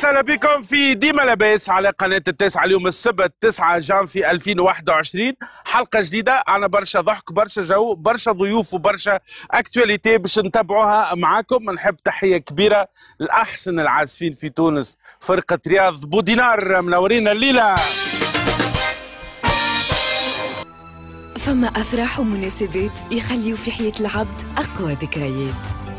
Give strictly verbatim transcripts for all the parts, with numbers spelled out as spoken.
وسهلا بكم في ديما لاباس على قناة التاسعة. اليوم السبت تسعة جانفي ألفين وواحد وعشرين، حلقة جديدة عنا برشا ضحك برشا جو برشا ضيوف وبرشا اكتواليتي باش نتابعوها معاكم. نحب تحية كبيرة لأحسن العازفين في تونس، فرقة رياض بودينار منورينا الليلة. فما أفراح ومناسبات يخليوا في حياة العبد أقوى ذكريات،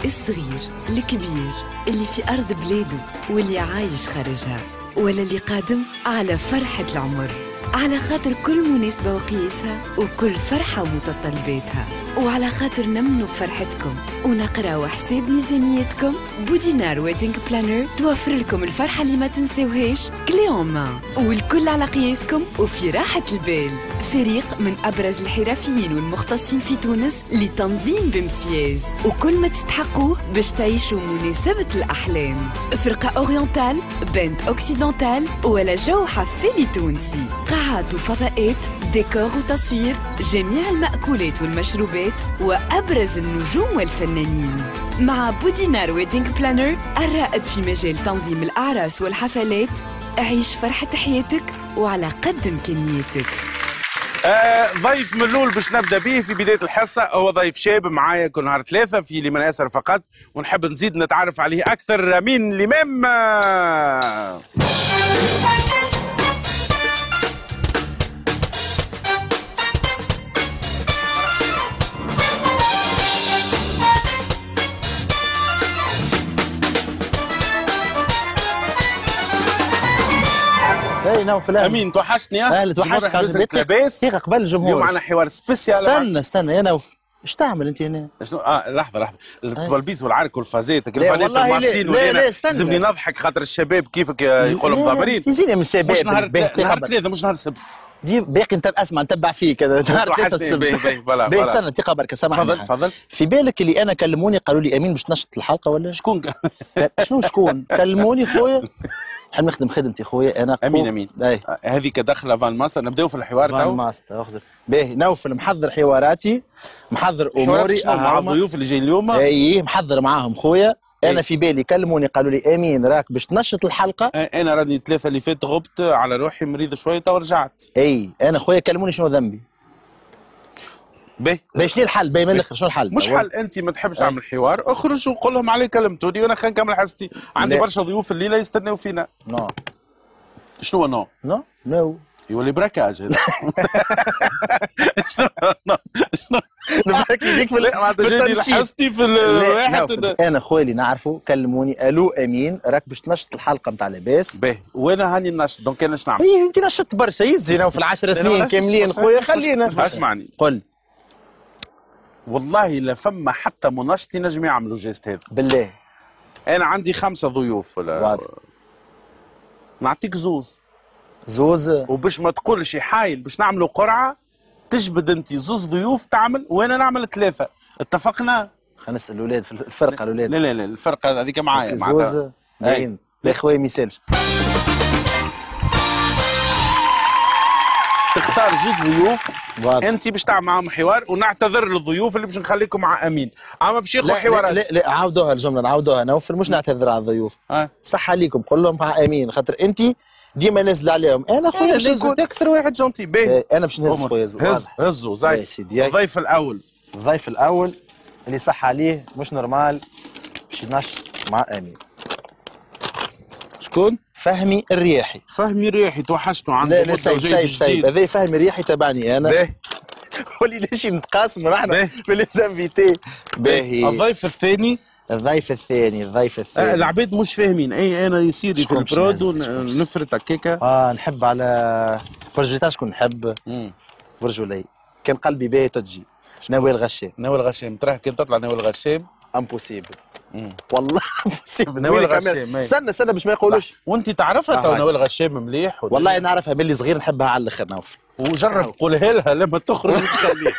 الصغير الكبير اللي في أرض بلاده واللي عايش خارجها ولا اللي قادم على فرحة العمر، على خاطر كل مناسبة وقياسها وكل فرحة ومتطلباتها، وعلى خاطر نمنوا بفرحتكم ونقراو حساب ميزانيتكم. بودينار ويدينغ بلانر توفر لكم الفرحة اللي ما تنساوهاش كلي اون مان، والكل على قياسكم وفي راحة البال. فريق من أبرز الحرفيين والمختصين في تونس لتنظيم بامتياز وكل ما تستحقوه باش تعيشوا مناسبة الأحلام. فرقة أورينتال، بنت أوكسيدونتال، ولا جو حفلي تونسي، قاعات وفضاءات، ديكور وتصوير، جميع المأكولات والمشروبات وأبرز النجوم والفنانين. مع بودينار ويدينغ بلانر الرائد في مجال تنظيم الأعراس والحفلات، أعيش فرحة حياتك وعلى قد إمكانياتك. آه ضيف من الأول باش نبدا به في بدايه الحصه، هو ضيف شاب معايا كل نهار ثلاثه في لمن يسر فقط، ونحب نزيد نتعرف عليه اكثر. مين الامام؟ امين توحشتني. اهلا، توحشتك على لاباس ثقه قبل الجمهور. اليوم عندنا حوار سبيسيال. استنى استنى يا نوفل، اش تعمل انت هنا؟ شنو؟ اه لحظه لحظه، التبلبيز والعرك والفازات كيف الماسكين ولا لازمني نضحك خاطر الشباب كيفك يقولوا مضامرين. تزيني من الشباب. مش نهار ثلاثه، مش نهار سبت. باقي نتب اسمع نتبع فيك نهار ثلاثه السبت. باهي استنى ثقه برك، سامحني. تفضل تفضل. في بالك اللي انا كلموني قالوا لي امين باش تنشط الحلقه ولا شكون؟ شنو شكون؟ كلموني خويا، نحب نخدم خدمتي خويا انا. امين امين هذه كدخله فان ماستر. نبداو في الحوار تو. فان ماستر اخزر باهي. نوفل محضر حواراتي، محضر اموري مع الضيوف اللي جايين اليوم. اي محضر معاهم خويا. انا في بالي كلموني قالوا لي امين راك باش تنشط الحلقه. انا راني الثلاثه اللي فات غبت على روحي، مريض شويه تو رجعت. اي انا خويا كلموني شنو ذنبي؟ باهي باهي شنو الحل؟ باهي من الاخر شنو الحل؟ مش حل، انت ما تحبش تعمل حوار، اخرج وقول لهم عليه كلمتوني وانا خلينا نكمل حصتي، عندي برشا ضيوف الليله يستناو فينا. نو شنو نو؟ نو نو يولي براكاج هذا. شنو نو؟ شنو؟ نبارك ليك في حصتي في الواحد. انا خويا اللي نعرفه كلموني الو امين راك باش تنشط الحلقه نتاع لاباس. باهي وانا هاني ننشط دونك انا شنو نعمل؟ باهي انت نشطت برشا يزينا في العشر سنين كاملين خويا خلينا. اسمعني قل والله لا فما حتى منشط ينجم يعملوا الجيست هذا. بالله انا عندي خمسه ضيوف ولا نعطيك زوز زوز، وباش ما تقولش حايل باش نعملوا قرعه تجبد انت زوز ضيوف تعمل وانا نعمل ثلاثه، اتفقنا؟ خلينا نسال الاولاد في الفرقه. الاولاد لا لا لا الفرقه هذيك معايا زوز باين. لا خويا ما يسالش، تختار زوج ضيوف انت باش تعمل معاهم حوار، ونعتذر للضيوف اللي باش نخليكم مع امين، اما باش ياخذوا حوارات. لا لا عاودوها الجمله، نعاودوها نوفل، مش نعتذر على الضيوف. أه. صح عليكم، قول لهم مع امين خاطر انت ديما نازل عليهم. انا خويا باش نكون اكثر واحد جونتي. باهي انا باش نهز خويا زوز. هز هزوا زايد. الضيف الاول، الضيف الاول اللي صح عليه مش نورمال باش ينشط مع امين. شكون؟ فهمي الرياحي. فهمي الرياحي توحشتوا عنده. لا لا سايب سايب سايب هذا فهمي الرياحي تبعني انا. باهي ولي نمشي نتقاسموا احنا في ليزانفيتي. باهي الضيف الثاني. الضيف الثاني الضيف الثاني العباد مش فاهمين. اي انا يصير في البرود ونفرت هكاكا. اه نحب على برج تاع شكون نحب؟ برج ولي كان قلبي باهي تجي نوال غشام. نوال غشام تراه كان تطلع نوال غشام امبوسيبل. مم. والله نسيب نوال غشام. استنى استنى باش ما يقولوش. وانت تعرفها تو نوال غشام مليح؟ والله نعرفها ملي صغير، نحبها على الاخر نوفل. وجرب قولها لها لما تخرج نخليك.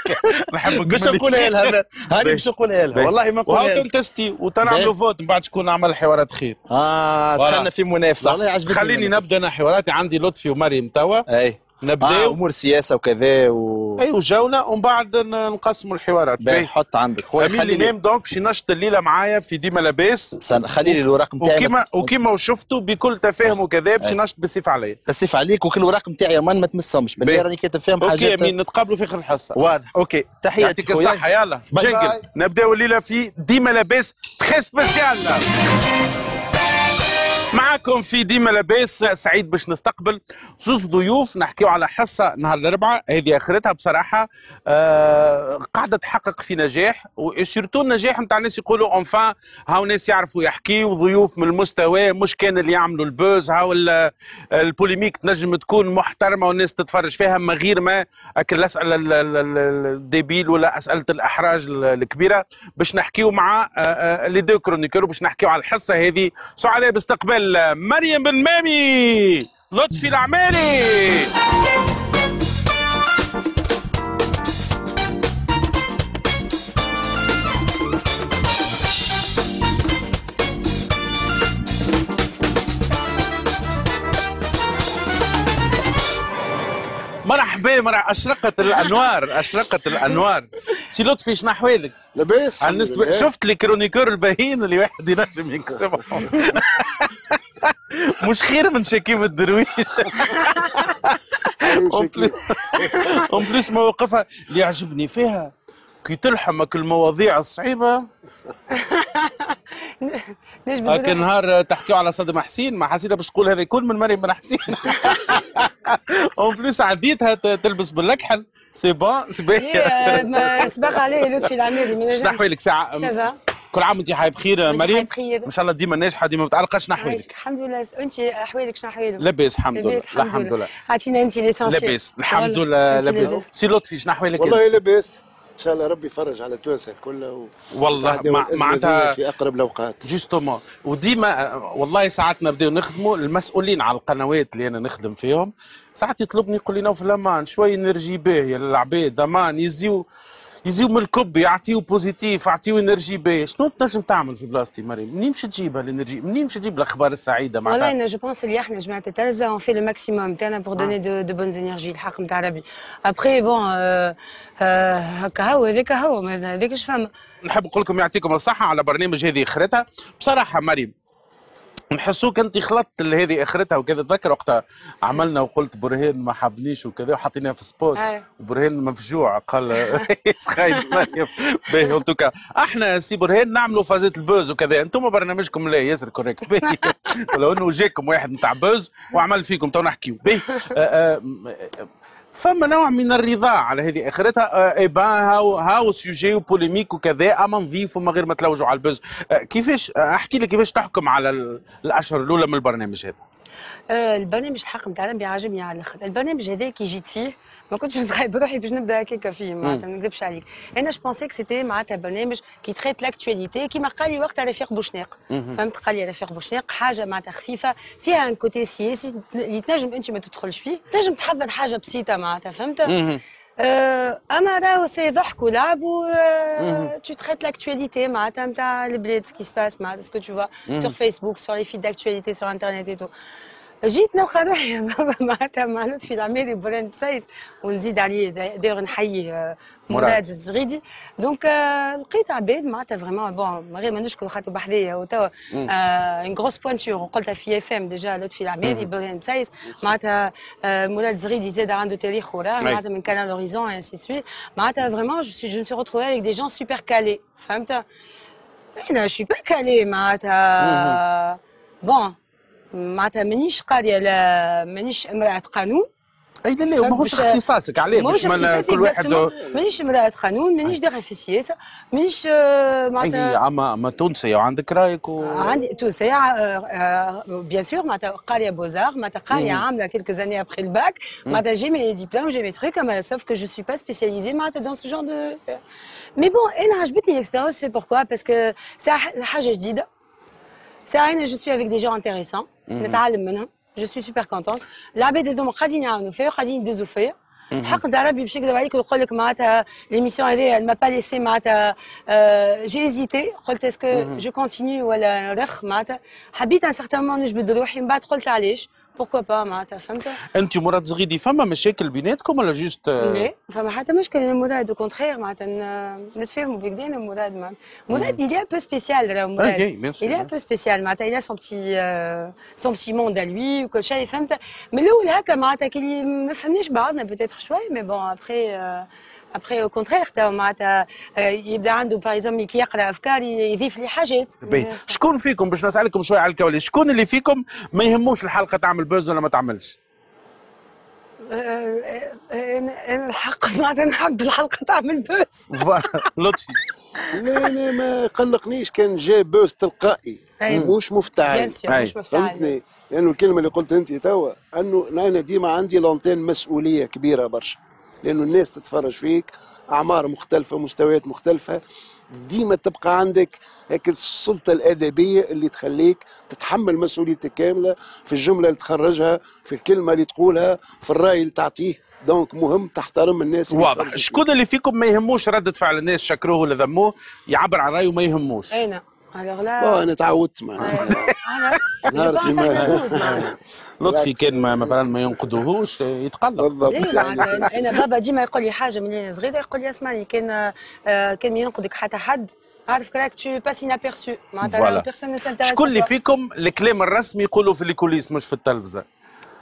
نحبك باش نقولها لها، هاني باش نقولها لها والله ما نقولها لها. وهاو تنتستي وتنعملوا فوت من بعد شكون عمل حوارات خير. اه دخلنا في منافسه والله عجبتني. خليني نبدا انا حواراتي. عندي لطفي ومريم توا. اي نبداو آه امور سياسه وكذا و اي وجاونا ومن بعد نقسموا الحوارات. باهي حط عندك خويا خليني نام دونك باش نشط الليله معايا في ديما لاباس. خلي لي الوراق نتاعي وكيما وكيما شفتوا بكل تفاهم وكذا باش نشط بالسيف عليا. بالسيف عليك وكل الوراق نتاعي يا مان ما تمسهمش بالله راني كاتب فيهم حاجات. اوكي امين نتقابلوا في اخر الحصه. واضح اوكي تحياتي يعطيك الصحه. يلا جنجل نبداو الليله في ديما لاباس تخي سبيسيال. معاكم في ديما لاباس سعيد باش نستقبل زوز ضيوف نحكيو على حصه نهار الاربعاء هذه اخرتها بصراحه آه قاعده تحقق في نجاح وسيرتو النجاح نتاع الناس يقولوا اونفان هاو ناس يعرفوا يحكيوا ضيوف من المستوى مش كان اللي يعملوا البوز هاو البوليميك تنجم تكون محترمه والناس تتفرج فيها من غير ما الاسئله الديبيل ولا اسئله الاحراج الكبيره باش نحكيو مع لي دو كرونيكور باش نحكيو على الحصه هذه سعداء باستقبال مريم بن مامي لطفي العمالي مرحبا مرحبا اشرقت الانوار اشرقت الانوار سي لطفي شنو احوالك؟ لاباس شفت لي كرونيكور الباهين اللي واحد ينجم يكسبهم مش خير من شقيب الدرويش اون بليس موقفها اللي يعجبني فيها كي تلحمك المواضيع الصعيبه لكن نهار تحكيو على صدام حسين ما حسيتها باش تقول هذا يكون من مريم بن حسين اون بليس عديتها تلبس باللكحل سي بون صباح صباح عليه لطفي العمالي شنو نحوالك ساعه كل عام وانت حايب خير مريم ان شاء الله ديما ناجحه ديما متعلقه شنو احوالك؟ الحمد لله انت احوالك شنو احوالك؟ لاباس الحمد لله الحمد لله اعطينا انت ليسونسيال لاباس الحمد لله لاباس سي لطفي شنو احوالك؟ والله لاباس ان شاء الله ربي يفرج على التوانسه الكل والله معناتها في اقرب الاوقات جوستومون وديما والله ساعات نبداو نخدموا المسؤولين على القنوات اللي انا نخدم فيهم ساعات يطلبني يقول لي نوفل امان شويه نرجي باهيه للعباد امان يزيو يزيو من الكب يعطيو بوزيتيف يعطيو انرجي باهيه، شنو تنجم تعمل في بلاصتي مريم؟ منين باش تجيبها الانرجي؟ منين باش تجيب الاخبار السعيده معناتها؟ والله انا جو بونس اللي احنا جماعه التلزه اون في لو ماكسيموم تاعنا بور دوني دو بونز انرجي الحق نتاع ربي. ابخي بون هكا هو هذاك هو هذاك اش فما. نحب نقول لكم يعطيكم الصحه على برنامج هذه اخرتها، بصراحه مريم نحسوك انت خلطت هذه اخرتها وكذا تذكر وقتها عملنا وقلت برهان ما حبنيش وكذا وحطيناها في سبوت وبرهان مفجوع قال خايف مريم باهي ان توكا احنا سي برهان نعملوا فازات البوز وكذا انتم برنامجكم لا ياسر كوريكت باهي ولو انه جاكم واحد نتاع بوز وعمل فيكم تو نحكيو باهي فما نوع من الرضا على هذه اخرتها اي بان هاو هاو سوجي وبوليميك وكذا اما نظيف وما غير ما تلوجوا على البوز. كيفاش احكي لي كيفاش تحكم على الاشهر الاولى من البرنامج هذا؟ البرنامج الحق نتاع ربي عاجبني على الاخر، البرنامج هذا كي جيت فيه ما كنتش صغيب روحي باش نبدا هكاك فيه معناتها ما نكذبش عليك، أنا جو بونسي كو سيتي معناتها برنامج كي تخيط لاكتواليتي كيما قال لي وقتها رفيق بوشناق، فهمت قال لي رفيق بوشناق حاجة معناتها خفيفة فيها ان كوتي سياسي اللي تنجم أنت ما تدخلش فيه، تنجم تحضر حاجة بسيطة معناتها فهمت؟ اما راهو سي ضحك ولعب و تو تريت لاكتواليتي معناتها نتاع البلاد سكي سباس معناتها سكو تو فوا سور فيسبوك سور لي فيد داكتواليتي سور انترنت اي تو جيت نلقى روحي معناتها مع لطفي العمالي بران بسيس ونزيد عليه داير نحيي مراد الزغيدي دونك لقيت عباد معناتها فريمون بون من غير ما نشكر خاطر بحذايا وتوا اون غروس بوانتور وقلتها في اف ام ديجا لطفي العمالي بران بسيس معناتها مراد الزغيدي زاد عنده تاريخ وراه معناتها من كانال اوريزون انسي سويت معناتها فريمون جو مي سوي روتروفي افيك دي جون سوبر كالي فهمت انا شي با كالي معناتها بون معناتها مانيش قاريه لا مانيش امرأة قانون اي لا لا ماهوش اختصاصك عليه مش كل واحد و... مانيش امرأة قانون مانيش داخل في السياسه مانيش معناتها اما اما تونسيه وعندك رايك و... عندي تونسيه بيان سور معناتها قاريه بوزار معناتها قاريه عامله كيلكو زاني ابخي الباك معناتها جي مي ديبلوم جي مي تروك اما سوف كو جو سوي با سبيسياليزي معناتها دون سو جون دو مي بون انا عجبتني الاكسبيريونس سي بوركوا باسكو سي حاجه جديده سي انا جو سوي افيك دي جون انتيريسون نتعلم منهم جو سوي سوبر كونتون العباد هذوما قاعدين يعاونوا فيا وقاعدين يدزوا فيا الحق نتاع ربي باش نكذب عليك ونقول لك معناتها ليميسيون هذيا ما با ليسي معناتها جي هيزيتي قلت اسكو جو كونتينيو ولا نرخ معناتها حبيت ان سارتان مون نجبد روحي من بعد قلت علاش بوركو با معناتها فهمت؟ انتم مرات صغيدي فما مشاكل بيناتكم ولا جوست؟ لا فما حتى مشكل المراد دو كونتخير معناتها نتفاهموا بكدانا المراد معناتها المراد il est un peu spécial راه المراد il est un peu spécial معناتها il a son petit son petit monde à lui وكل شيء فهمت؟ من الاول هكا معناتها كي ما فهمناش بعضنا بوتيتر شوي مي بون ابخي ابخي كونتخير تو معناتها يبدا عنده باغ اكزومبل كي يقرا افكار يضيف لي حاجات. شكون فيكم باش نسالكم شويه على الكواليس، شكون اللي فيكم ما يهموش الحلقه تعمل بوز ولا ما تعملش؟ انا انا الحق معناتها نحب الحلقه تعمل بوز. لطفي. لا انا ما يقلقنيش كان جا بوز تلقائي مش مفتعل. مش مفتعل. فهمتني؟ لانه الكلمه اللي قلت انت توا انه انا ديما عندي لونتين مسؤوليه كبيره برشا. لأنه الناس تتفرج فيك، أعمار مختلفة، مستويات مختلفة، ديما تبقى عندك هيك السلطة الأدبية اللي تخليك تتحمل مسؤوليتك كاملة في الجملة اللي تخرجها، في الكلمة اللي تقولها، في الرأي اللي تعطيه، دونك مهم تحترم الناس اللي واضح، شكون اللي فيكم ما يهموش ردة فعل الناس شكروه ولا ذموه، يعبر عن رأيه وما يهموش؟ أنا. لا انا تعودت معناها نهار كيما لطفي كان مثلا ما ينقدوهوش يتقلق بالضبط. انا بابا ديما يقول لي حاجه من انا صغيره يقول لي اسمعني كان كان ينقدك حتى حد عارف راك تو باس انابيرسو معناتها بيرسون سانتيريس. شكون اللي فيكم الكلام الرسمي يقولوا في الكوليس مش في التلفزه؟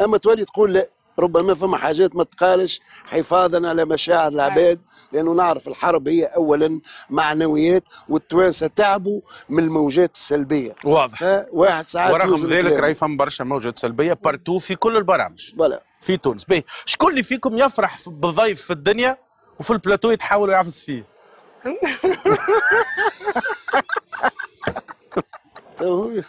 اما تولي تقول لا ربما فما حاجات ما تقالش حفاظا على مشاعر العباد لانه نعرف الحرب هي اولا معنويات والتوانسه تعبوا من الموجات السلبيه واضح فواحد ساعات ورغم ذلك راهي فما برشا موجات سلبيه بارتو في كل البرامج بلا. في تونس باهي شكون اللي فيكم يفرح بالضيف في الدنيا وفي البلاتو يتحاول يعفس فيه؟ اي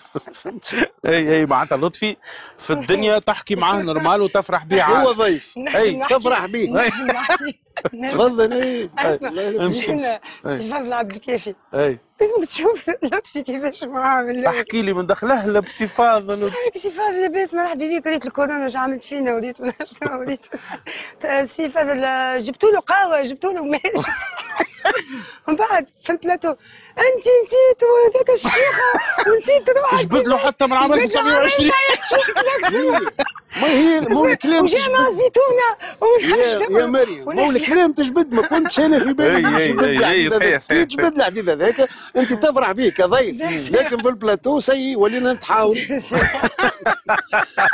اي معناتها لطفي في الدنيا تحكي معاه نورمال وتفرح بيه هو ضيف اي تفرح بيه تفضل اي اسمع سيفاف عبد الكافي اي لازمك تشوف لطفي كيفاش معاه من الاول احكي لي من دخله لبسي فاضل صحيح سيفاف لاباس مرحبا بيك ريت الكورونا اش عملت فينا وريت ولا شنو وريت سيفاف جبتوا له قهوه جبتوا له ماء من بعد في البلاتو انت نسيت وهذاك الشيخه ونسيت تروح جبت له حتى من عام ألف وتسعمية وعشرين ما هي مو الكلام وجا مع الزيتونه يا مريم مو الكلام تجبد ما كنتش انا في بالي تجبد الحديث هذاك انت تفرح به كضيف لكن في البلاتو سي ولينا نتحاول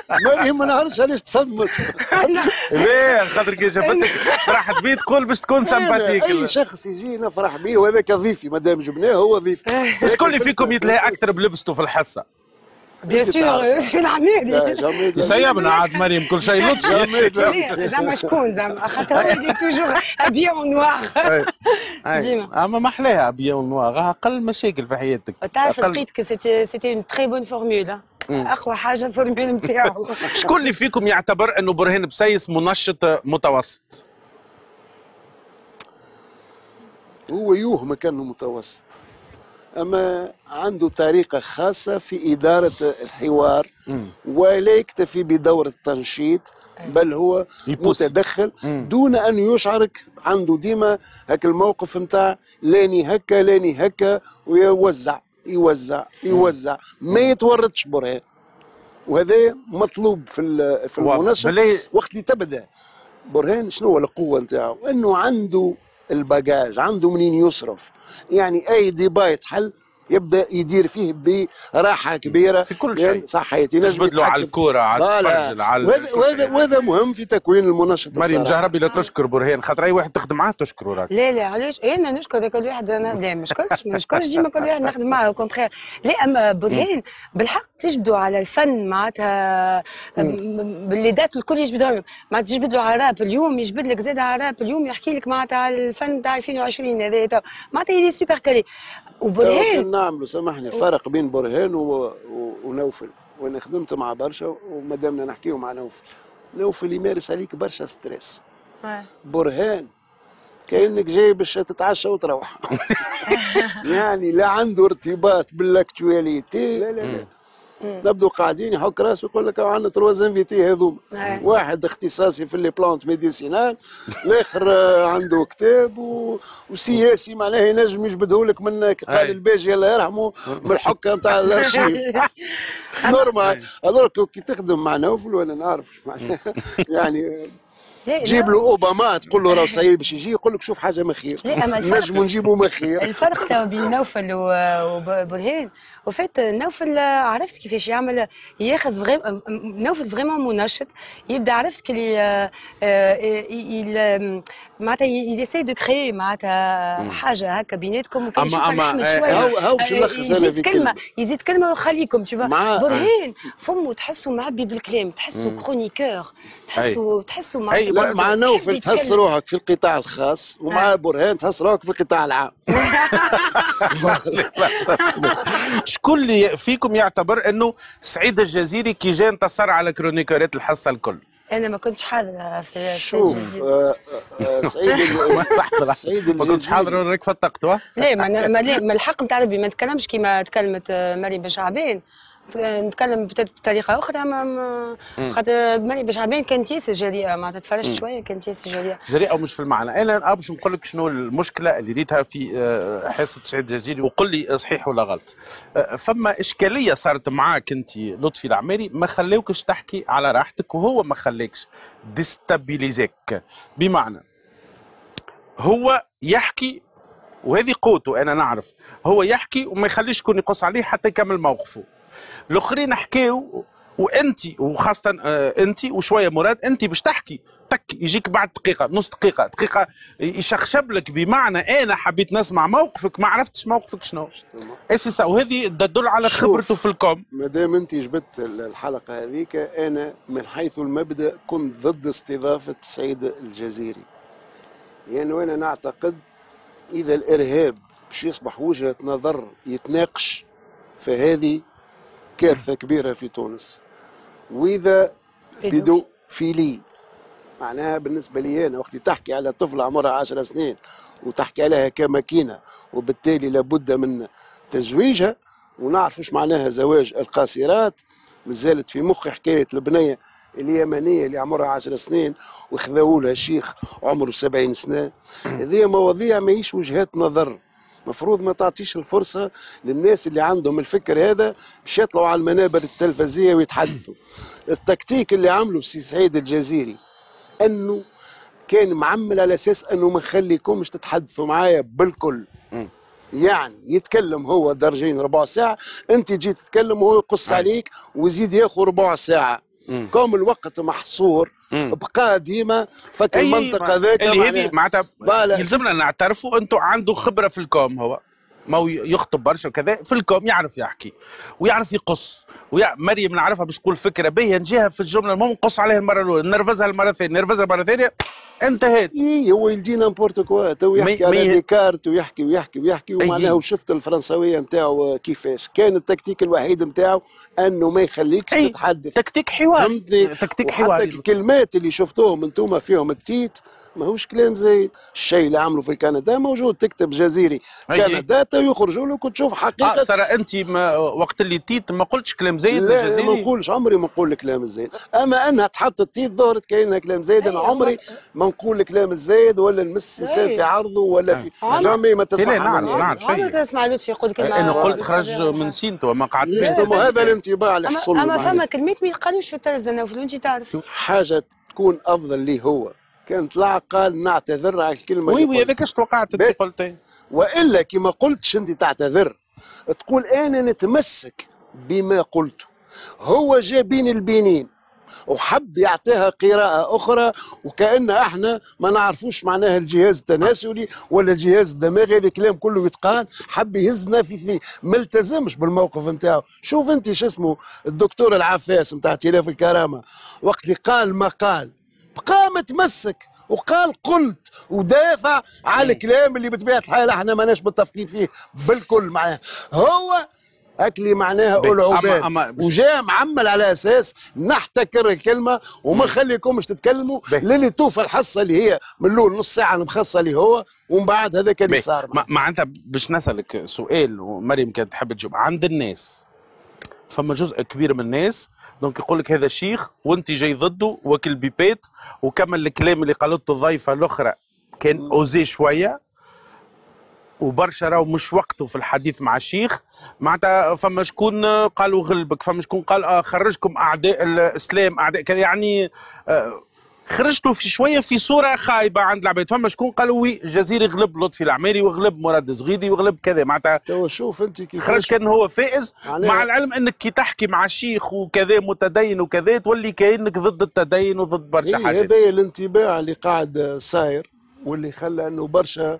مريم ما نعرفش علاش تصدمت لا خاطر كي جابتك فرحت بيه تقول باش تكون سمباتيك اي شخص يجي نفرح به وهذاك ضيفي مادام جبناه هو ضيفي شكون اللي فيكم يتلهى اكثر بلبسته في الحصه؟ بيان سور في العماد يسيبنا عاد مريم كل شيء لطفي زعما شكون زعما خاطر هو اللي توجور ابيي اون نواغ ديما اما ما احلاها ابيي اون نواغ اقل مشاكل في حياتك تعرف لقيتك سيتي اون تري بون فورمولا اقوى حاجه الفورمولا نتاعو شكون اللي فيكم يعتبر انه برهان بسيس منشط متوسط؟ هو يوهمك انه متوسط أما عنده طريقة خاصة في إدارة الحوار ولا يكتفي بدور التنشيط بل هو متدخل دون أن يشعرك عنده ديما هك الموقف متاع لاني هكا لاني هكا ويوزع يوزع يوزع ما يتورطش برهان وهذا مطلوب في في المنشط وقت اللي تبدأ برهان شنو هو القوة نتاعو أنه عنده الباجاج عنده منين يصرف يعني اي ديبا يتحل يبدا يدير فيه براحه كبيره في كل شيء يعني صح يتنجم يتحكم على الكوره على السفرج على وهذا وهذا مهم في تكوين المنشط مريم جهربي لا تشكر برهان خاطر اي واحد تخدم معاه تشكره راك لا لا علاش انا نشكر كل واحد انا لا ما نشكرش ما نشكرش ديما كل واحد نخدم معاه كونتخير لا اما برهان بالحق تجبدوا على الفن معناتها باللي دات الكل يجبدوا لك معناتها تجبد له عراب اليوم يجبد لك زاد عراب اليوم يحكي لك معناتها على الفن تاع ألفين وعشرين هذا معناتها يدي سوبر كالي وبرهان نعملوا سامحني الفرق بين برهان ونوفل وانا خدمت مع برشا ومادامنا نحكيو مع نوفل. نوفل يمارس عليك برشا ستريس. برهان كأنك جاي باش تتعشى وتروح. يعني لا عنده ارتباط بالاكتواليتي. لا لا لا. تبدو قاعدين يحك راسه ويقول لك عندنا ترواز انفيتي هذوما، واحد اختصاصي في لي بلانت ميديسينال، الاخر عنده كتاب و... وسياسي معناه ينجم يجبدهولك من قال الباجي الله يرحمه من الحكه نتاع الارشيف. نورمال، هذاك كي تخدم مع نوفل وانا نعرف اش معناها يعني تجيب له اوباما تقول له راه سايب باش يجي يقول لك شوف حاجه ما خير، نجموا نجيبوا ما خير. الفرق تو بين نوفل وبرهان وفات نوفل عرفت كيفاش يعمل، ياخذ فغيم... نوفل فريمون منشط، يبدا عرفت كلي يل... معناتها يساي دو كري معناتها حاجه هكا بيناتكم وكاين شوف احمد شويه هو هو باش نلخص انا في كلمه يزيد كلمه ويخليكم تشوفوا برهان فمه تحسوا معبي بالكلام، تحسوا كرونيكور، تحسوا تحسوا مع مع نوفل تحس روحك في القطاع الخاص ومع برهان تحس روحك في القطاع العام. شكون اللي فيكم يعتبر انه سعيد الجزيري كي جا انتصر على كرونيكورات الحصه الكل؟ انا ما كنتش حاضره في شوف آه آه سعيد سعيد ما كنتش حاضره راك فتقت واه؟ لا ما ما الحق نتاع ربي ما نتكلمش كيما تكلمت مريم بن شعبان، نتكلم بطريقه اخرى ما خاطر مريم بن شعبان كانت ياسر جريئه معناتها تفرجت شويه كانت ياسر جريئه. جريئه ومش في المعنى، انا باش نقول لك شنو المشكله اللي ريتها في حصه سعيد الجزيري وقل لي صحيح ولا غلط. فما اشكاليه صارت معاك انت لطفي العماري ما خلاوكش تحكي على راحتك وهو ما خلاكش، ديستابيليزيك بمعنى هو يحكي وهذه قوته انا نعرف، هو يحكي وما يخليش كون يقص عليه حتى يكمل موقفه. الاخرين حكاو وانت وخاصه انت وشويه مراد انت باش تحكي تك يجيك بعد دقيقه نص دقيقه دقيقه يشخشب لك بمعنى انا حبيت نسمع موقفك ما عرفتش موقفك شنو اساسا، وهذه تدل على خبرته في الكوم. مادام انت جبت الحلقه هذيك انا من حيث المبدا كنت ضد استضافه سعيد الجزيري، لان يعني انا نعتقد اذا الارهاب باش يصبح وجهه نظر يتناقش فهذه كارثة كبيرة في تونس، وإذا بدو فيلي معناها بالنسبة لي أنا وقت تحكي على طفلة عمرها عشر سنين وتحكي عليها كماكينة وبالتالي لابد من تزويجها ونعرف إيش معناها زواج القاصرات، مازالت في مخي حكاية البنية اليمنية اللي عمرها عشر سنين وخذوا لها شيخ عمره سبعين سنة، هذه مواضيع ماهيش وجهات نظر. مفروض ما تعطيش الفرصة للناس اللي عندهم الفكر هذا باش يطلعوا على المنابر التلفزية ويتحدثوا. التكتيك اللي عمله سي سعيد الجزيري أنه كان معمل على أساس أنه ما نخليكمش تتحدثوا معايا بالكل. يعني يتكلم هو درجين ربع ساعة، أنت تجي تتكلم وهو يقص عليك ويزيد ياخذ ربع ساعة. كم الوقت محصور بقى ديما فك المنطقه ذاك اللي هذه معناتها يلزمنا نعترفوا انتم عنده خبره في الكوم، هو ما هو يخطب برشا وكذا في الكوم يعرف يحكي ويعرف يقص ويع... مريم نعرفها باش تقول فكره باهيه نجيها في الجمله المهم نقص عليها المره الاولى نرفزها المره الثانيه نرفزها المره الثانيه انتهت. اي هو يدي نامبورت كوا تو يحكي مي... على مي... ديكارت ويحكي ويحكي ويحكي ومعناها وشفت الفرنسويه نتاعو كيفاش كان التكتيك الوحيد نتاعو انه ما يخليكش أي. تتحدث تكتيك حواري تكتيك حواري. الكلمات اللي شفتوهم انتوما فيهم التيت ماهوش كلام زي الشيء اللي عملوا في الكندا موجود، تكتب جزيري كندا تو يخرجوا لك وتشوف حقيقه. ترى انت وقت اللي تيت ما قلتش كلام زايد الجزيري؟ لا ما نقولش، عمري ما نقول الكلام الزايد، اما انها تحط التيت ظهرت كاينها كلام زايد. انا عمري ما نقول الكلام الزايد ولا نمس انسان في عرضه ولا في جامي ما تسمع. نعرف نعرف عمرك تسمع لطفي يقول كلمه انا قلت خرج من سينتو ما قعدتش. هذا الانطباع اللي حصل. اما فما كلمات ما يقالوش في التلفزه وانت تعرف حاجه تكون افضل ليه هو كان طلع قال نعتذر على الكلمه. وي وي هذاك اش توقعت انت قلتي، والا كي ما قلتش انت تعتذر تقول انا نتمسك بما قلته. هو جا بين البينين وحب يعطيها قراءه اخرى وكأن احنا ما نعرفوش معناها الجهاز التناسلي ولا الجهاز الدماغي، هذا الكلام كله يتقال حب يهزنا في في ما التزمش بالموقف نتاعو. شوف انت شو اسمه الدكتور العفاس نتاع ائتلاف الكرامه وقت اللي قال ما قال بقى متمسك وقال قلت ودافع على الكلام اللي بطبيعه الحال احنا ماناش متفقين فيه بالكل معاه. هو اكلي معناها العباد، وجاء معمل على اساس نحتكر الكلمه وما نخليكمش تتكلموا للي توفى الحصه اللي هي من الاول نص ساعه المخصصه اللي هو ومن بعد هذاك اللي صار. معناتها باش نسالك سؤال ومريم كانت تحب تجاوب. عند الناس فما جزء كبير من الناس دونك يقول لك هذا شيخ وانت جاي ضده وكل بيبات، وكمل الكلام اللي قالته الضيفه الاخرى كان اوزي شويه وبرشا راهو مش وقته في الحديث مع الشيخ. معناتها فما شكون قالوا غلبك، فما شكون قال خرجكم اعداء الاسلام اعداء كذا، يعني خرجتوا في شويه في صوره خايبه عند العباد. فما شكون قالوا وي الجزيري غلب لطفي العميري وغلب مراد الزغيدي وغلب كذا. معناتها تو شوف انت كيف خرج كان هو فائز، مع العلم انك كي تحكي مع الشيخ وكذا متدين وكذا تولي كانك ضد التدين وضد برشا حاجات. هذا الانطباع اللي قاعد صاير واللي خلى انه برشا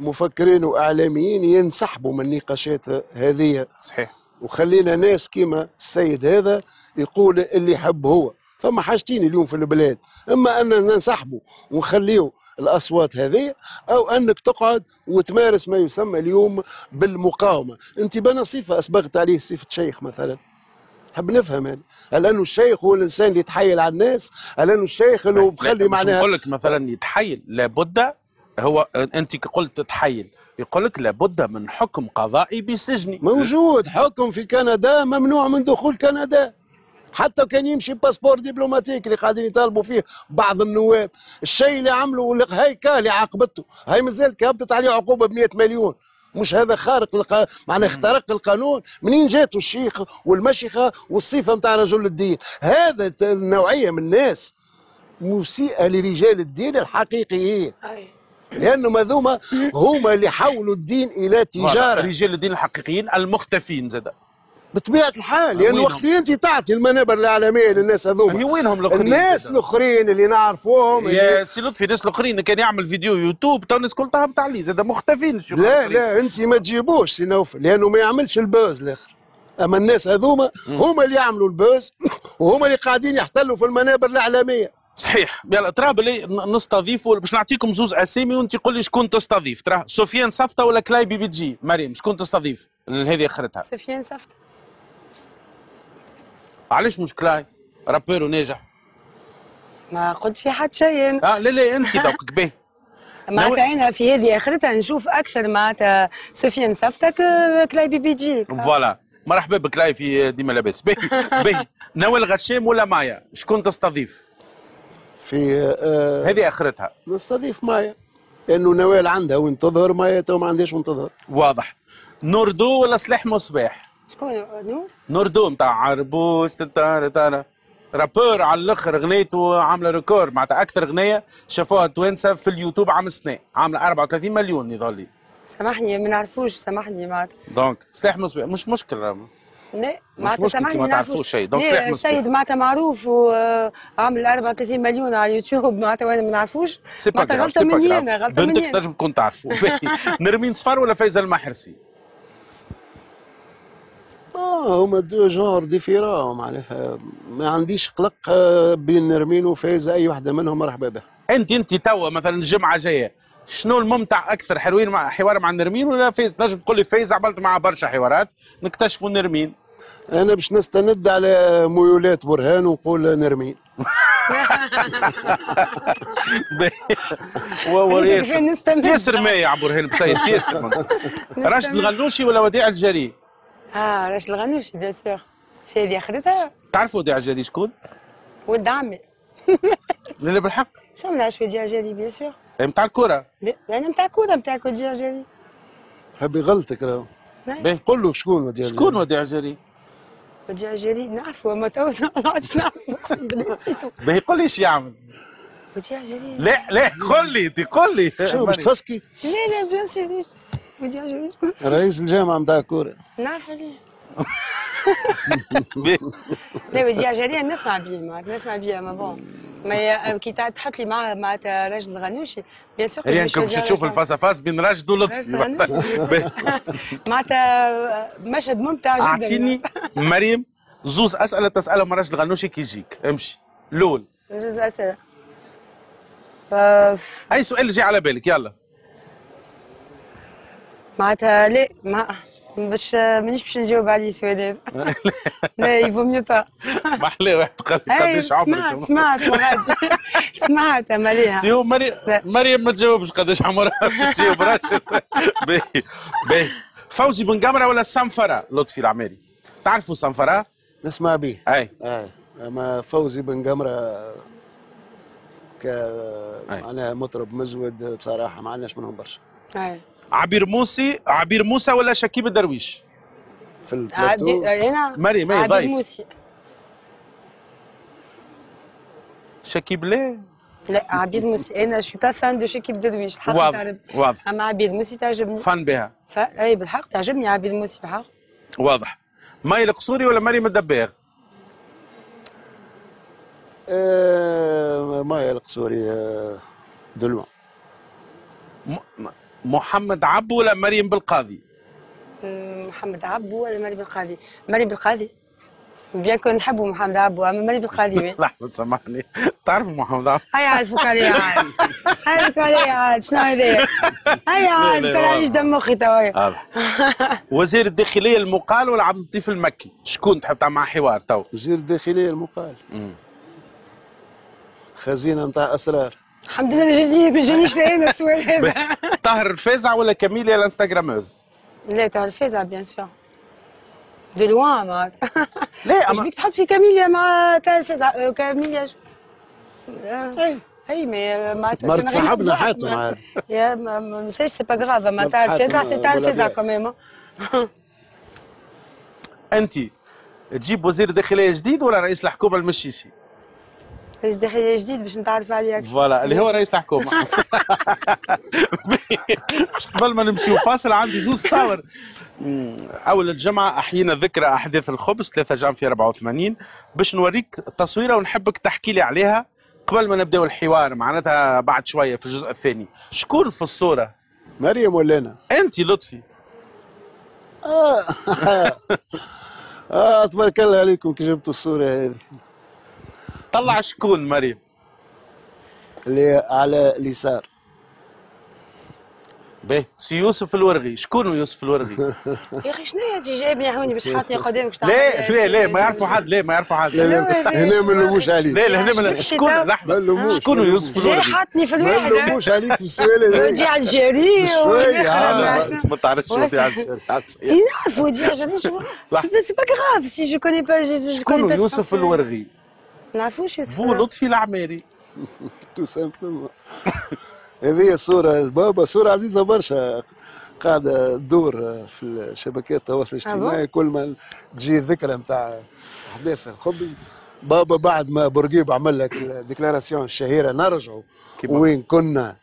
مفكرين واعلاميين ينسحبوا من النقاشات هذه. صحيح. وخلينا ناس كيما السيد هذا يقول اللي يحب هو. فما حاجتين اليوم في البلاد، اما اننا ننسحبوا ونخليوا الاصوات هذه، او انك تقعد وتمارس ما يسمى اليوم بالمقاومه. انت بنا صفه اسبغت عليه صفه شيخ مثلا. نحب نفهم يعني، هل انه الشيخ هو الانسان اللي يتحايل على الناس؟ هل انه الشيخ اللي هو مخلي معناها؟ نقول لك مثلا يتحايل لابد، هو انت كي قلت تتحايل يقول لك لابد من حكم قضائي بسجني. موجود حكم في كندا ممنوع من دخول كندا، حتى كان يمشي باسبور دبلوماتيك اللي قاعدين يطالبوا فيه بعض النواب. الشيء اللي عمله هاي كالي عاقبته، هاي مازال كابتت عليه عقوبه ب مئة مليون. مش هذا خارق الق... معناه اخترق القانون؟ منين جاتوا الشيخ والمشيخه والصفه نتاع رجل الدين؟ هذا النوعيه من الناس مسيئه لرجال الدين الحقيقيين. لانه مذومة هما اللي حولوا الدين الى تجاره. رجال الدين الحقيقيين المختفين زاد بطبيعه الحال، لان يعني وقت انت تعطي المنابر الاعلاميه للناس هذوما وينهم الاخرين؟ الناس الاخرين اللي نعرفوهم يا سي لطفي، الناس الاخرين كان يعمل فيديو يوتيوب تو الناس كلها تهبط عليه زاد مختفين. لا لا انت ما تجيبوش سي نوفل لانه ما يعملش البوز الاخر، اما الناس هذوما هما اللي يعملوا البوز وهما اللي قاعدين يحتلوا في المنابر الاعلاميه. صحيح. يلا ترى بلي نستضيفوا باش نعطيكم زوز اسامي وانت قول لي شكون تستضيف. ترى سفيان صفته ولا كلايبي بي تجي مريم شكون تستضيف؟ هذه اخرتها سفيان صفته. علاش مش كلاي؟ رابير وناجح. ما قلت في حد شيء. اه لا لا انت ذوقك باهي. معناتها انا في هذه اخرتها نشوف اكثر معناتها سفيان صفته كلايبي بي تجي. فوالا مرحبا بك كلاي في ديما لاباس. باهي باهي. نوال غشام ولا مايا شكون تستضيف؟ في آه هذه اخرتها نستضيف مايا، لانه نوال عندها وين تظهر، مايا تو ما عندهاش وين تظهر. واضح. نور دو ولا سلاح مصباح؟ شكون نور؟ نور دو نتاع عربوش تتار تارا، رابور على الاخر، غنيته عامله ريكور معناتها اكثر غنيه شافوها التوانسه في اليوتيوب عام السنه، عامله أربعة وثلاثين مليون يظهر لي. سامحني ما نعرفوش، سامحني معناتها. دونك سلاح مصباح مش مشكل لا معناتها سامحني ما تعرفوش شيء. دونك السيد معناتها معروف وعامل أربعة وثلاثين مليون على اليوتيوب معناتها وانا ما نعرفوش. معناتها غلطه مني انا، غلطه مني. بنتك تنجم تكون تعرفوا. نرمين صفار ولا فايزه المحرسي؟ اه هما دو جونر ديفيرون معناها ما عنديش قلق بين نرمين وفايزه، اي واحده منهم مرحبا بها. انت انت توا مثلا الجمعه جايه شنو الممتع اكثر، حلوين مع حوار مع نرمين ولا فايز؟ نجم تقول لي فايز عملت معها برشا حوارات نكتشفوا نرمين. انا باش نستند على ميولات برهان ونقول نرمين. ياسر مايع برهان بسيس ياسر. راشد الغنوشي ولا وديع الجري؟ اه راشد الغنوشي بيان سور في هذه اخرتها. تعرفوا وديع الجري شكون؟ ولد عمي. لا بالحق؟ شنو ما نعرفش وديع الجري بيان سور. متاع الكرة. يعني متاع الكرة متاع وديع الجري. حب يغلطك راهو. باهي قول له شكون وديع الجري؟ شكون وديع الجري؟ وديع الجري نعرفه ما تو ما عادش نعرفه اقسم بالله نسيته. باهي قول لي ايش يعمل؟ وديع الجري لا لا قول لي انت قول لي. شو باش تفسكي؟ لا لا بيان سور وديع الجري شكون؟ رئيس الجامعة متاع الكرة. نعرف عليه. لا وديع الجري نسمع بيه معناتها نسمع بيه ما بون. ما كي تحط لي مع مع راشد الغنوشي بيان سور يعني كنت تشوف الفاصفاص بين راشد ولطفي معناتها مشهد ممتع جدا. اعطيني مريم زوز اسئله تسالهم راشد الغنوشي كي يجيك امشي الاول. زوز اسئله اي سؤال جاي على بالك يلا معناتها. لا ما باش مانيش باش نجاوب عليه سؤالين. لا يفو ميو با. محلى واحد قال لي قداش عمرك؟ سمعت سمعت سمعت ماليها. اليوم مريم مريم ما تجاوبش قداش عمرها تجاوب راشد. باهي باهي. فوزي بن قمره ولا السنفره لطفي العماري؟ تعرفوا السنفره؟ نسمع به. اي. اي. اما فوزي بن قمره ك معناها مطرب مزود بصراحه ما عندناش منهم برشا. اي. عبير موسي عبير موسى ولا شقيب درويش؟ في البلاتو انا مريم ضيف عبير موسي. شقيب لا لا عبير موسي انا شو با فان دو شقيب درويش الحق تعرف واضح. اما عبير موسي تعجبني فان بها ف... اي بالحق تعجبني عبير موسي بالحق واضح. ماي القصوري ولا مريم الدباغ؟ ااا ماي القصوري دلوع. م... محمد عبو ولا مريم بالقاضي؟ محمد عبو ولا مريم بالقاضي؟ مريم بالقاضي بيان كون نحبوا محمد عبو اما مريم بالقاضي. لحظه سامحني تعرف محمد عبو؟ هيا عاد فك عليا عاد هيك عليا عاد شنو هذايا؟ هيا عاد تراجع دم مخي توا. وزير الداخليه المقال ولا عبد اللطيف المكي؟ شكون تحب تعمل معاه حوار تو؟ وزير الداخليه المقال. خزينه نتاع اسرار. الحمد لله ما جانيش لهنا السؤال هذا. طاهر فازع ولا كاميليا الانستغراموز؟ لا طاهر فازع بيان سور. دو لوان معاك. لا اما مش بيك تحط في كاميليا مع طاهر فازع كاميليا ج... اي اي مي معناتها مرت صاحبنا حاتم عاد. يا ما ننساش سي با غراف اما طاهر فازع سي طاهر فازع كوميم. انت تجيب وزير داخليه جديد ولا رئيس الحكومه المشيشي؟ رئيس داخلية جديد باش نتعرف عليه أكثر. فوالا اللي هو رئيس الحكومة. قبل ما نمشيو فاصل عندي زوز صور. أول الجمعة أحيينا ذكرى أحداث الخبز ثلاثة جانفي أربعة وثمانين باش نوريك تصويرة ونحبك تحكي لي عليها قبل ما نبداو الحوار معناتها بعد شوية في الجزء الثاني. شكون في الصورة؟ مريم ولا أنا؟ أنت لطفي. آه آه تبارك الله عليكم كي جبتوا الصورة هذه. طلع شكون مريم؟ اللي على اليسار. باهي سي يوسف الورغي، شكون هو يوسف الورغي؟ يا اخي شنو هي جايبني هوني باش حاطني قدامك باش تعرف؟ لا لا لا ما يعرفوا حد، لا ما يعرفوا حد. هنا ما نلوموش عليك. لا لا هنا ما شكون لحظه شكون يوسف الورغي؟ جاي حاطني في الوحده. ما نلوموش عليك في السؤال هذا. وديع الجاري ما تعرفش وديع الجاري. تي نعرف وديع الجاري سي با غراف سي جو كوني با شكون يوسف الورغي؟ ما نعرفوش يوسف هو لطفي العماري تو سامبلومون. هذه صورة البابا صورة عزيزة برشا قاعدة تدور في شبكات التواصل الاجتماعي كل ما تجي الذكرى نتاع أحداث الخبز بابا بعد ما بورقيب عمل لك الديكلاراسيون الشهيرة نرجعوا وين كنا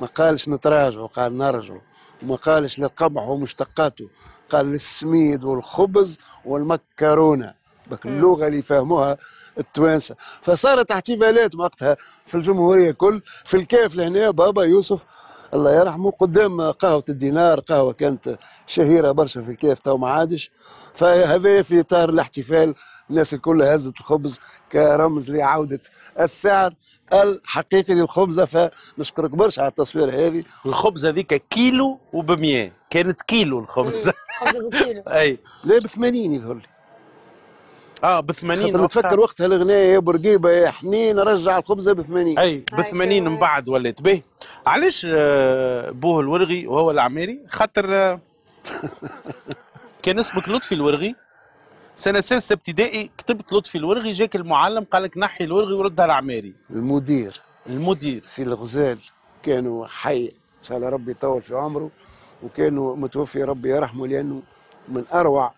ما قالش نتراجعوا قال نرجعوا وما قالش للقمح ومشتقاته قال للسميد والخبز والمكرونة اللغه اللي فهموها التوانسه فصارت احتفالات وقتها في الجمهوريه كل في الكاف لهنا بابا يوسف الله يرحمه قدام قهوه الدينار قهوه كانت شهيره برشا في الكاف تو ما عادش فهذا في اطار الاحتفال الناس الكل هزت الخبز كرمز لعوده السعر الحقيقي للخبزه فنشكرك برشا على التصوير هذه الخبزه هذيك كيلو وبمية كانت كيلو الخبزه خبزه بكيلو اي لا ب ثمانين يظهر لي اه ب ثمانين خاطر نتفكر وقتها الاغنيه يا برقيبه يا حنين رجع الخبزه ب ثمانين اي ب ثمانين من بعد ولات باهي علاش بوه الورغي وهو العماري خاطر كان اسمك لطفي الورغي سنه سادسه ابتدائي كتبت لطفي الورغي جاك المعلم قال لك نحي الورغي وردها العماري المدير المدير سي الغزال كانوا حي ان شاء الله ربي يطول في عمره وكانوا متوفي ربي يرحمه لانه من اروع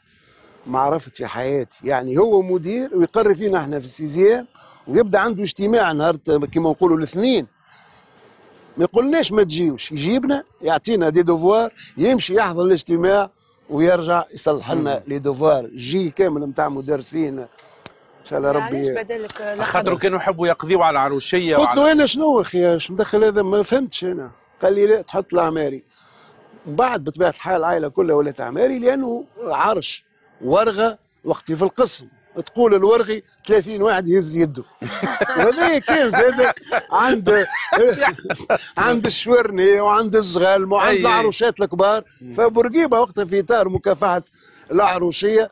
معرفت في حياتي يعني هو مدير ويقرر فينا احنا في السيزيام ويبدا عنده اجتماع نهار كما نقولوا الاثنين ما يقولناش ما تجيوش يجيبنا يعطينا دي دوفوار يمشي يحضر الاجتماع ويرجع يصلح لنا لي دوفوار جيل كامل نتاع مدرسين ان شاء الله ربي خاطر كانوا يحبوا يقضيوا على العروشيه قلت له انا شنو اخي اش مدخل هذا ما فهمتش انا قال لي لا تحط العماري بعد بطبيعه الحال العائله كلها ولات عماري لانه عرش ورغه وقتي في القسم تقول الورغي ثلاثين واحد يهز يده. ولكن زادك عند عند الشورني وعند الزغالم وعند العروشات الكبار. فبورقيبه وقتها في اطار مكافحه العروشيه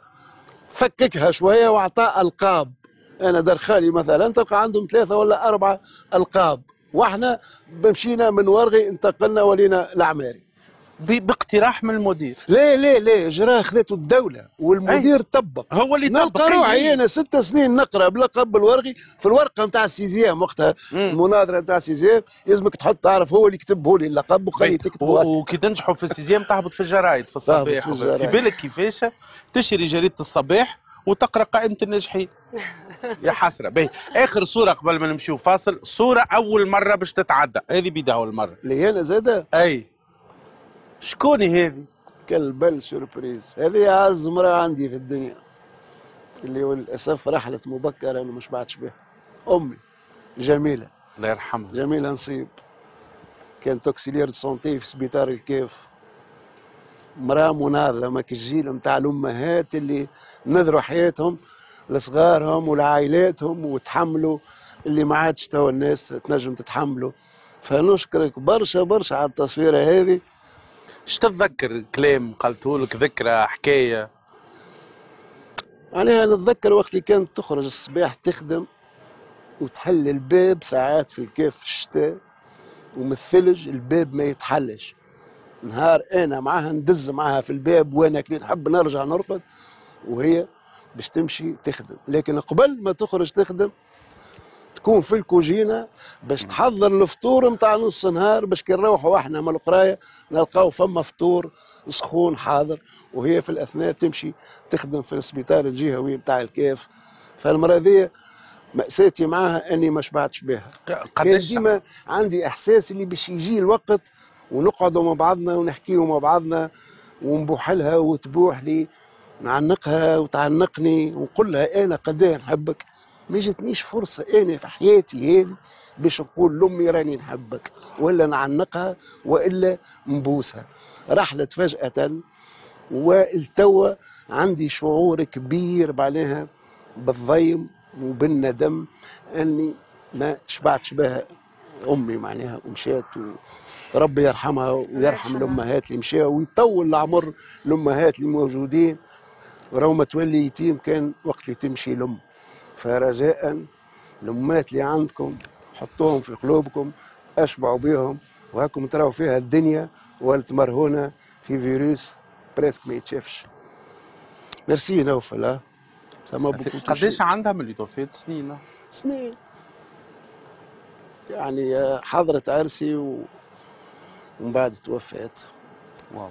فككها شويه واعطى القاب. انا دار خالي مثلا تلقى عندهم ثلاثه ولا اربعه القاب، واحنا مشينا من ورغي انتقلنا ولينا العماري باقتراح من المدير. لا لا لا اجراء خذته الدوله والمدير طبق. هو اللي طبق. نلقى روحي انا ست سنين نقرا بلقب بالورقي في الورقه نتاع السيزيام وقتها، المناظره نتاع السيزيام يلزمك تحط تعرف هو اللي كتبه لي اللقب وخليه تكتبه. وكي تنجحوا في السيزيام تهبط في الجرايد في الصباح. في, في بالك كيفاش تشري جريده الصباح وتقرا قائمه الناجحين. يا حسره. باهي اخر صوره قبل ما نمشيو فاصل، صوره اول مره باش تتعدى، هذه بدا اول مره. اللي انا زاده؟ اي. شكوني هذه؟ كالبل سوربريز، هذه اعز امرأة عندي في الدنيا. اللي وللاسف رحلت مبكرة ومش بعدش بها. امي جميلة. الله يرحمها. جميلة نصيب. كانت اوكسيلير دو سونتي في سبيطار الكيف. امرأة منظمة كالجيل نتاع الامهات اللي نذروا حياتهم لصغارهم ولعائلاتهم وتحملوا اللي ما عادش توا الناس تنجم تتحملوا. فنشكرك برشا برشا على التصويرة هذه. اش تتذكر كلام قالته لك، ذكرى، حكايه؟ يعني انا نتذكر وقت اللي كانت تخرج الصباح تخدم وتحل الباب ساعات في الكيف في الشتاء ومن الثلج الباب ما يتحلش. نهار انا معاها ندز معاها في الباب وانا كي نحب نرجع نرقد وهي باش تمشي تخدم، لكن قبل ما تخرج تخدم تكون في الكوجينه باش تحضر الفطور نتاع نص نهار باش كي نروحوا احنا من القرايه نلقاو فما فطور سخون حاضر وهي في الاثناء تمشي تخدم في السبيطار الجهوي نتاع الكاف. فالمراه ذي مأساتي معاها اني ما شبعتش بها. كان ديما عندي احساس اللي باش يجي الوقت ونقعدوا مع بعضنا ونحكيوا مع بعضنا ونبوحلها وتبوح لي، نعنقها وتعنقني ونقول لها انا قد ايه نحبك. ما جاتنيش فرصة أنا في حياتي هذه باش نقول لأمي راني نحبك، ولا نعنقها وإلا نبوسها. رحلت فجأة والتوا عندي شعور كبير معناها بالضيم وبالندم أني ما شبعتش بها أمي معناها ومشات. وربي يرحمها ويرحم الأمهات اللي مشاو ويطول العمر الأمهات اللي موجودين. ورغم ما تولي يتيم كان وقت اللي تمشي لأم. فرجاء الأمهات اللي عندكم حطوهم في قلوبكم، أشبعوا بيهم وهاكم تراو فيها الدنيا والتمرهونة في فيروس بريسك ما يتشافش. ميرسي نوفل. قداش عندها من اللي توفيت؟ سنين سنين يعني حضرت عرسي ومن بعد توفيت. واو.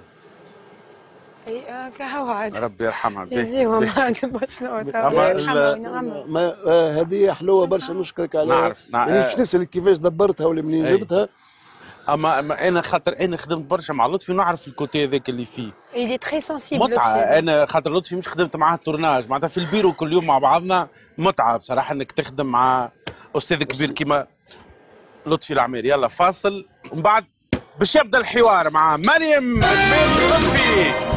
هو عاد ربي يرحمها يجزيهم عاد شنو ما هديه حلوه برشا نشكرك عليها. مانيش نسألك كيفاش دبرتها ولا منين جبتها. اما انا خاطر انا خدمت برشا مع لطفي ونعرف الكوتي هذاك اللي فيه اللي تري سنسيبل متعه. انا خاطر لطفي مش خدمت معاه تورناج معناتها في البيرو كل يوم مع بعضنا متعه بصراحه انك تخدم مع استاذ كبير كيما لطفي العمير. يلا فاصل ومن بعد باش يبدا الحوار مع مريم لطفي.